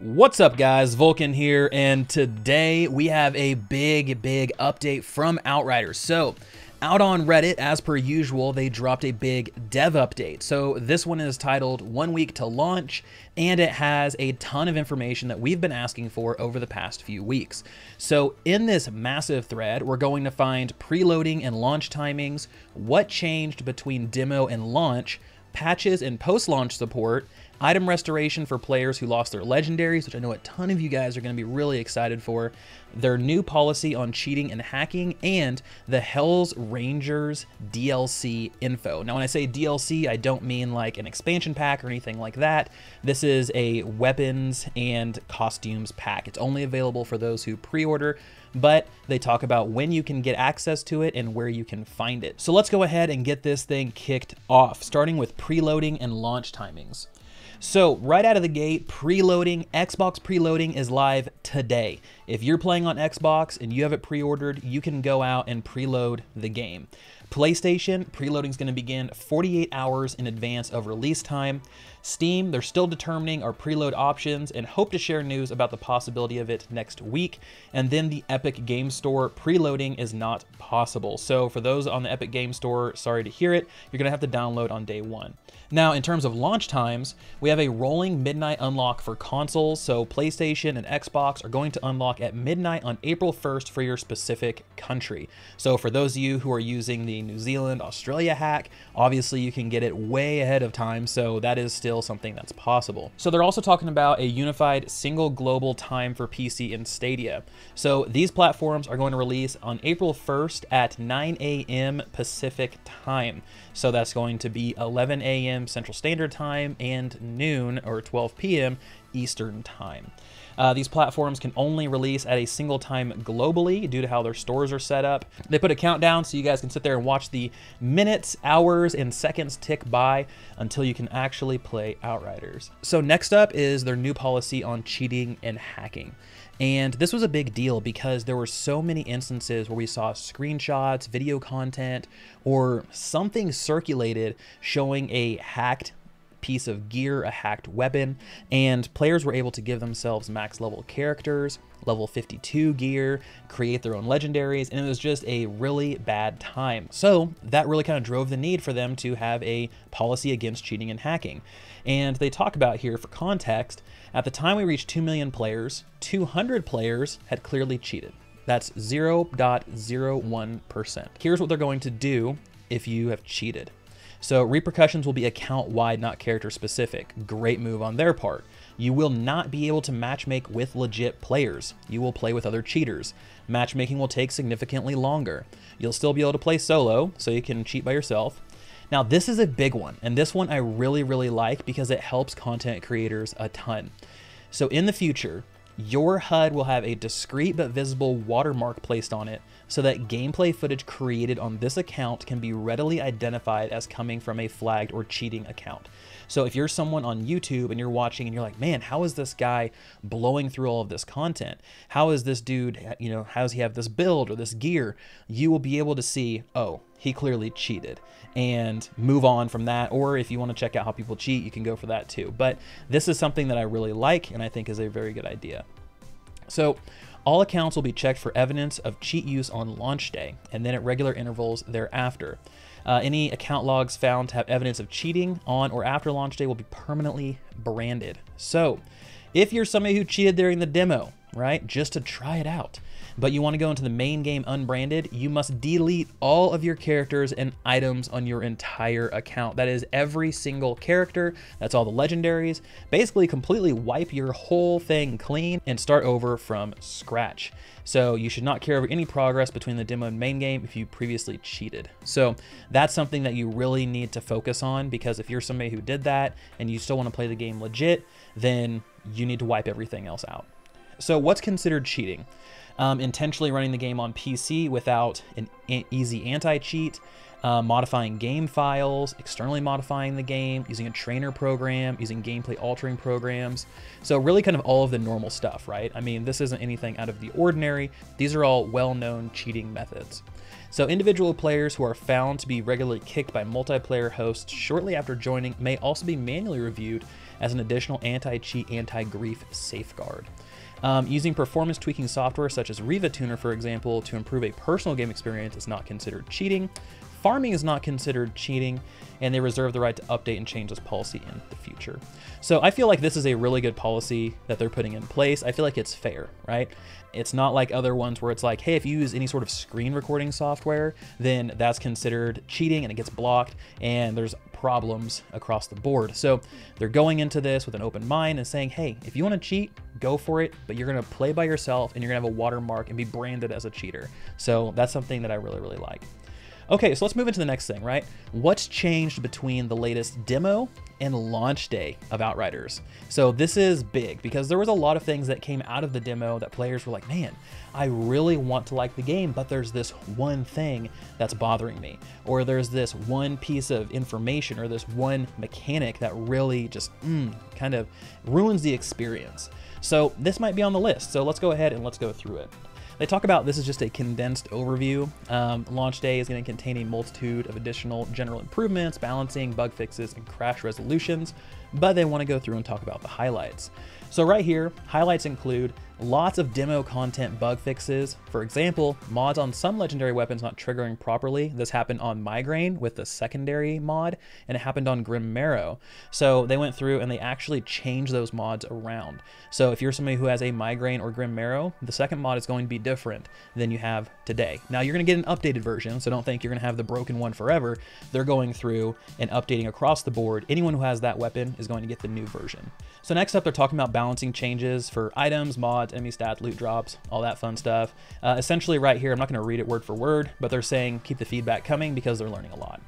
What's up, guys? Vulcan here, and today we have a big update from Outriders. So out on Reddit, as per usual, they dropped a big dev update. So this one is titled 1 Week to Launch, and it has a ton of information that we've been asking for over the past few weeks. So in this massive thread, we're going to find preloading and launch timings, what changed between demo and launch, patches and post-launch support, item restoration for players who lost their legendaries, which I know a ton of you guys are going to be really excited for, their new policy on cheating and hacking, and the Hell's Rangers DLC info. Now, when I say DLC, I don't mean like an expansion pack or anything like that. This is a weapons and costumes pack. It's only available for those who pre-order, but they talk about when you can get access to it and where you can find it. So let's go ahead and get this thing kicked off, starting with preloading and launch timings. So right out of the gate, preloading, Xbox preloading is live today. If you're playing on Xbox and you have it pre-ordered, you can go out and preload the game. PlayStation, preloading is going to begin 48 hours in advance of release time. Steam, they're still determining our preload options and hope to share news about the possibility of it next week. And then the Epic Game Store, preloading is not possible. So for those on the Epic Game Store, sorry to hear it, you're going to have to download on day one. Now, in terms of launch times, we have a rolling midnight unlock for consoles. So PlayStation and Xbox are going to unlock at midnight on April 1st for your specific country. So for those of you who are using the New Zealand, Australia hack, obviously you can get it way ahead of time. So that is still something that's possible. So they're also talking about a unified single global time for PC and Stadia. So these platforms are going to release on April 1st at 9 a.m. Pacific time. So that's going to be 11 a.m. Central Standard Time and noon or 12 p.m. Eastern Time. These platforms can only release at a single time globally due to how their stores are set up. They put a countdown so you guys can sit there and watch the minutes, hours, and seconds tick by until you can actually play Outriders. So next up is their new policy on cheating and hacking. And this was a big deal because there were so many instances where we saw screenshots, video content, or something circulated showing a hacked piece of gear, a hacked weapon, and players were able to give themselves max level characters, level 52 gear, create their own legendaries, and it was just a really bad time. So that really kind of drove the need for them to have a policy against cheating and hacking. And they talk about here, for context, at the time we reached 2 million players, 200 players had clearly cheated. That's 0.01%. Here's what they're going to do if you have cheated. So repercussions will be account-wide, not character-specific. Great move on their part. You will not be able to matchmake with legit players. You will play with other cheaters. Matchmaking will take significantly longer. You'll still be able to play solo, so you can cheat by yourself. Now, this is a big one, and this one I really like because it helps content creators a ton. So in the future, your HUD will have a discreet but visible watermark placed on it so that gameplay footage created on this account can be readily identified as coming from a flagged or cheating account. So if you're someone on YouTube and you're watching and you're like, man, how is this guy blowing through all of this content? How is this dude, you know, how does he have this build or this gear? You will be able to see, oh, he clearly cheated, and move on from that. Or if you want to check out how people cheat, you can go for that too. But this is something that I really like and I think is a very good idea. So all accounts will be checked for evidence of cheat use on launch day and then at regular intervals thereafter. Any account logs found to have evidence of cheating on or after launch day will be permanently branded. So if you're somebody who cheated during the demo, right, just to try it out, but you want to go into the main game unbranded, you must delete all of your characters and items on your entire account. That is every single character. That's all the legendaries. Basically completely wipe your whole thing clean and start over from scratch. So you should not care over any progress between the demo and main game if you previously cheated. So that's something that you really need to focus on, because if you're somebody who did that and you still want to play the game legit, then you need to wipe everything else out. So what's considered cheating? Intentionally running the game on PC without an easy anti-cheat, modifying game files, externally modifying the game, using a trainer program, using gameplay altering programs. So really kind of all of the normal stuff, right? I mean, this isn't anything out of the ordinary. These are all well-known cheating methods. So individual players who are found to be regularly kicked by multiplayer hosts shortly after joining may also be manually reviewed as an additional anti-cheat, anti-grief safeguard. Using performance tweaking software such as RivaTuner, for example, to improve a personal game experience is not considered cheating. Farming is not considered cheating, and they reserve the right to update and change this policy in the future. So I feel like this is a really good policy that they're putting in place. I feel like it's fair, right? It's not like other ones where it's like, hey, if you use any sort of screen recording software, then that's considered cheating and it gets blocked and there's problems across the board. So they're going into this with an open mind and saying, hey, if you want to cheat, go for it, but you're going to play by yourself and you're going to have a watermark and be branded as a cheater. So that's something that I really, really like. Okay, so let's move into the next thing, right? What's changed between the latest demo and launch day of Outriders? So this is big because there was a lot of things that came out of the demo that players were like, man, I really want to like the game, but there's this one thing that's bothering me, or there's this one piece of information, or this one mechanic that really just kind of ruins the experience. So this might be on the list. So let's go ahead and let's go through it. They talk about this is just a condensed overview. Launch day is going to contain a multitude of additional general improvements, balancing, bug fixes, and crash resolutions, but they want to go through and talk about the highlights. So right here, highlights include lots of demo content bug fixes. For example, mods on some legendary weapons not triggering properly. This happened on Migraine with the secondary mod, and it happened on Grim Marrow. So they went through and they actually changed those mods around. So if you're somebody who has a Migraine or Grim Marrow, the second mod is going to be different than you have today. Now you're going to get an updated version, so don't think you're going to have the broken one forever. They're going through and updating across the board. Anyone who has that weapon is going to get the new version. So next up, they're talking about balancing changes for items, mods, enemy stats, loot drops, all that fun stuff. Essentially right here, I'm not going to read it word for word, but they're saying keep the feedback coming because they're learning a lot.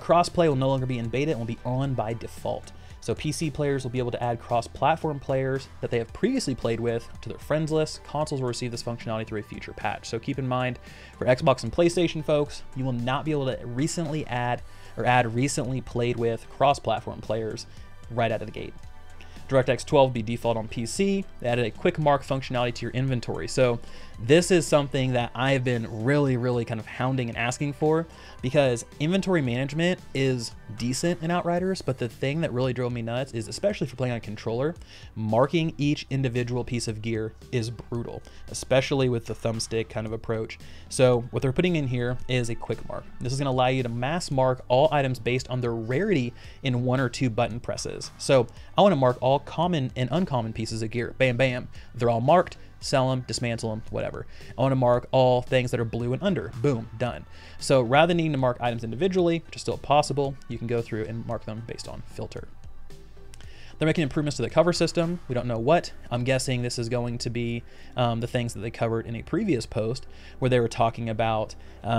Crossplay will no longer be in beta and will be on by default. So PC players will be able to add cross-platform players that they have previously played with to their friends list. Consoles will receive this functionality through a future patch. So keep in mind, for Xbox and PlayStation folks, you will not be able to add recently played with cross-platform players right out of the gate. DirectX 12 be default on PC. They added a quick mark functionality to your inventory. So this is something that I've been really, really kind of hounding and asking for, because inventory management is decent in Outriders, but the thing that really drove me nuts is, especially if you're playing on a controller, marking each individual piece of gear is brutal, especially with the thumbstick kind of approach. So what they're putting in here is a quick mark. This is going to allow you to mass mark all items based on their rarity in 1 or 2 button presses. So I want to mark all common and uncommon pieces of gear. Bam, bam. They're all marked. Sell them, dismantle them, whatever. I want to mark all things that are blue and under. Boom, done. So rather than needing to mark items individually, which is still possible, you can go through and mark them based on filter. They're making improvements to the cover system. We don't know what. I'm guessing this is going to be the things that they covered in a previous post where they were talking about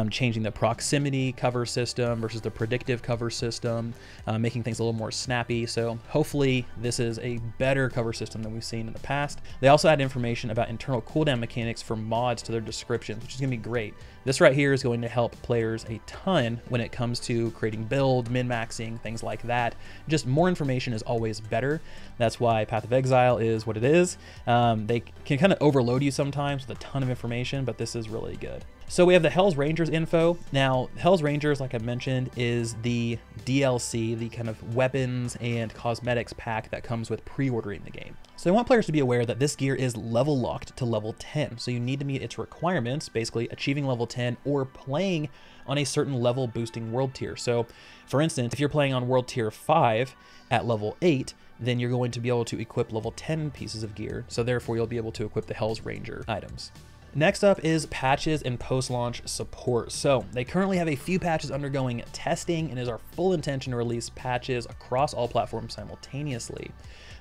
changing the proximity cover system versus the predictive cover system, making things a little more snappy. So hopefully this is a better cover system than we've seen in the past. They also had information about internal cooldown mechanics for mods to their descriptions, which is going to be great. This right here is going to help players a ton when it comes to creating build, min-maxing, things like that. Just more information is always better. That's why Path of Exile is what it is. They can kind of overload you sometimes with a ton of information, but this is really good. So we have the Hell's Rangers info. Now, Hell's Rangers, like I mentioned, is the DLC, the kind of weapons and cosmetics pack that comes with pre-ordering the game. So they want players to be aware that this gear is level locked to level 10. So you need to meet its requirements, basically achieving level 10 or playing on a certain level boosting world tier. So for instance, if you're playing on world tier 5 at level 8, then you're going to be able to equip level 10 pieces of gear. So therefore you'll be able to equip the Hell's Ranger items. Next up is patches and post-launch support. So they currently have a few patches undergoing testing, and it is our full intention to release patches across all platforms simultaneously.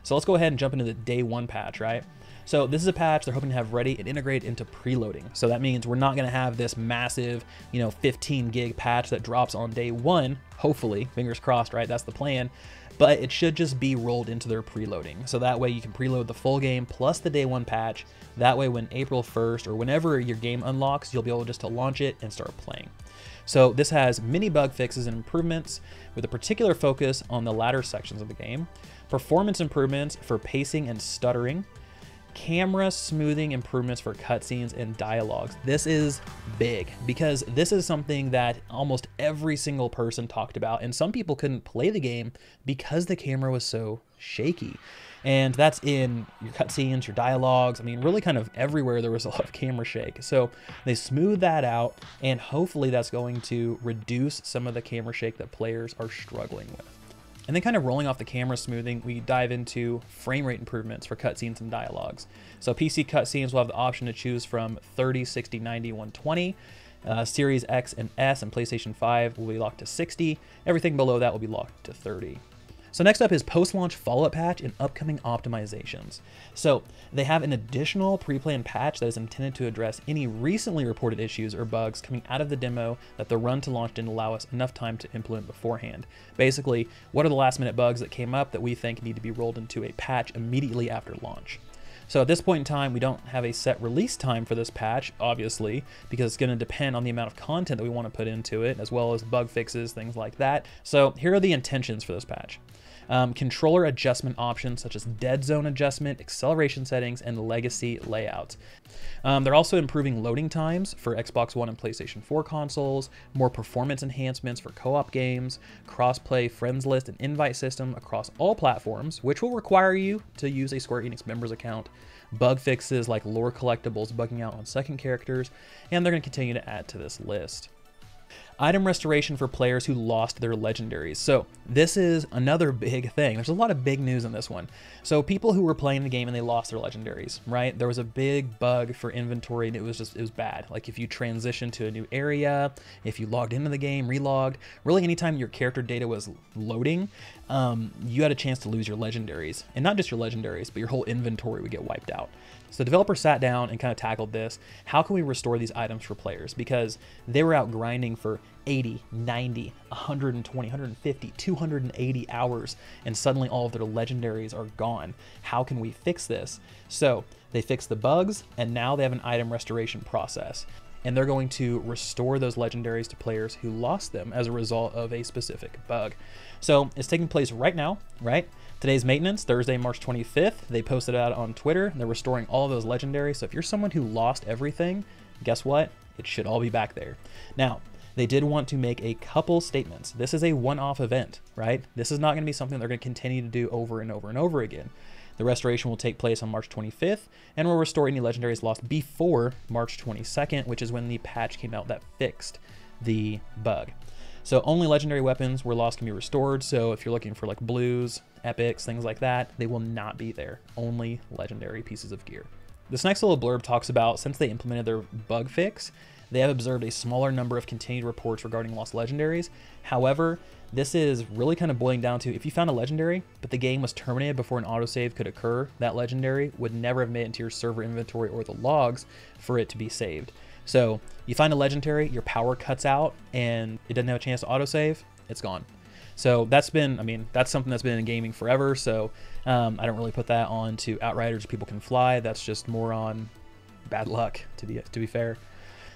So let's go ahead and jump into the day 1 patch, right? So this is a patch they're hoping to have ready and integrate into preloading. So that means we're not going to have this massive, 15 gig patch that drops on day 1, hopefully, fingers crossed, right? That's the plan, but it should just be rolled into their preloading. So that way you can preload the full game plus the day 1 patch. That way when April 1st or whenever your game unlocks, you'll be able just to launch it and start playing. So this has many bug fixes and improvements with a particular focus on the latter sections of the game, performance improvements for pacing and stuttering, camera smoothing improvements for cutscenes and dialogues. This is big because this is something that almost every single person talked about, and some people couldn't play the game because the camera was so shaky. And that's in your cutscenes, your dialogues. I mean, really kind of everywhere there was a lot of camera shake. So they smooth that out, and hopefully that's going to reduce some of the camera shake that players are struggling with. And then kind of rolling off the camera smoothing, we dive into frame rate improvements for cutscenes and dialogues. So PC cutscenes will have the option to choose from 30, 60, 90, 120. Series X and S and PlayStation 5 will be locked to 60. Everything below that will be locked to 30. So next up is post-launch follow-up patch and upcoming optimizations. So they have an additional pre-planned patch that is intended to address any recently reported issues or bugs coming out of the demo that the run to launch didn't allow us enough time to implement beforehand. Basically, what are the last-minute bugs that came up that we think need to be rolled into a patch immediately after launch? So at this point in time, we don't have a set release time for this patch, obviously, because it's going to depend on the amount of content that we want to put into it, as well as bug fixes, things like that. So here are the intentions for this patch. Controller adjustment options such as dead zone adjustment, acceleration settings, and legacy layouts. They're also improving loading times for Xbox One and PlayStation 4 consoles, more performance enhancements for co-op games, cross-play friends list and invite system across all platforms, which will require you to use a Square Enix members account, bug fixes like lore collectibles bugging out on second characters, and they're going to continue to add to this list. Item restoration for players who lost their legendaries. So this is another big thing. There's a lot of big news in this one. So people who were playing the game and they lost their legendaries, right? There was a big bug for inventory and it was bad. Like if you transitioned to a new area, if you logged into the game, relogged, really anytime your character data was loading, you had a chance to lose your legendaries. And not just your legendaries, but your whole inventory would get wiped out. So the developer sat down and kind of tackled this. How can we restore these items for players? Because they were out grinding for 80, 90, 120, 150, 280 hours, and suddenly all of their legendaries are gone. How can we fix this? So they fixed the bugs, and now they have an item restoration process, and they're going to restore those legendaries to players who lost them as a result of a specific bug. So it's taking place right now, right? Today's maintenance, Thursday, March 25th, they posted it out on Twitter. They're restoring all of those legendaries. So if you're someone who lost everything, guess what? It should all be back there. Now, they did want to make a couple statements. This is a one-off event, right? This is not gonna be something they're gonna continue to do over and over and over again. The restoration will take place on March 25th and will restore any legendaries lost before March 22nd, which is when the patch came out that fixed the bug. So only legendary weapons were lost can be restored. So if you're looking for like blues, epics, things like that, they will not be there. Only legendary pieces of gear. This next little blurb talks about since they implemented their bug fix, they have observed a smaller number of continued reports regarding lost legendaries. However, this is really kind of boiling down to if you found a legendary, but the game was terminated before an autosave could occur, that legendary would never have made it into your server inventory or the logs for it to be saved. So you find a legendary, your power cuts out and it doesn't have a chance to autosave, it's gone. So that's been, I mean, that's something that's been in gaming forever. So I don't really put that on to Outriders, People Can Fly. That's just more on bad luck, to be fair.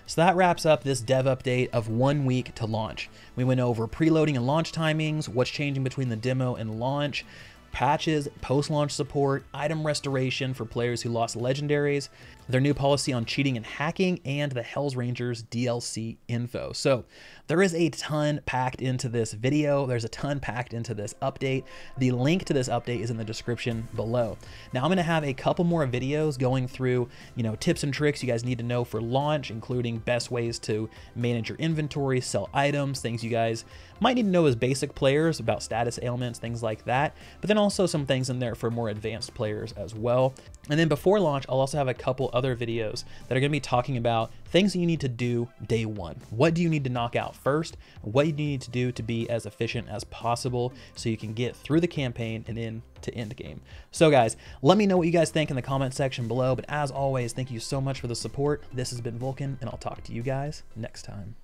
So that wraps up this dev update of 1 week to launch. We went over preloading and launch timings, what's changing between the demo and launch, patches, post-launch support, item restoration for players who lost legendaries, their new policy on cheating and hacking, and the Hell's Rangers DLC info. So there is a ton packed into this video. There's a ton packed into this update. The link to this update is in the description below. Now I'm gonna have a couple more videos going through, you know, tips and tricks you guys need to know for launch, including best ways to manage your inventory, sell items, things you guys might need to know as basic players about status ailments, things like that. But then also some things in there for more advanced players as well. And then before launch, I'll also have a couple other videos that are going to be talking about things that you need to do day one. What do you need to knock out first? What do you need to do to be as efficient as possible so you can get through the campaign and into end game? So guys, let me know what you guys think in the comment section below. But as always, thank you so much for the support. This has been Vulcan, and I'll talk to you guys next time.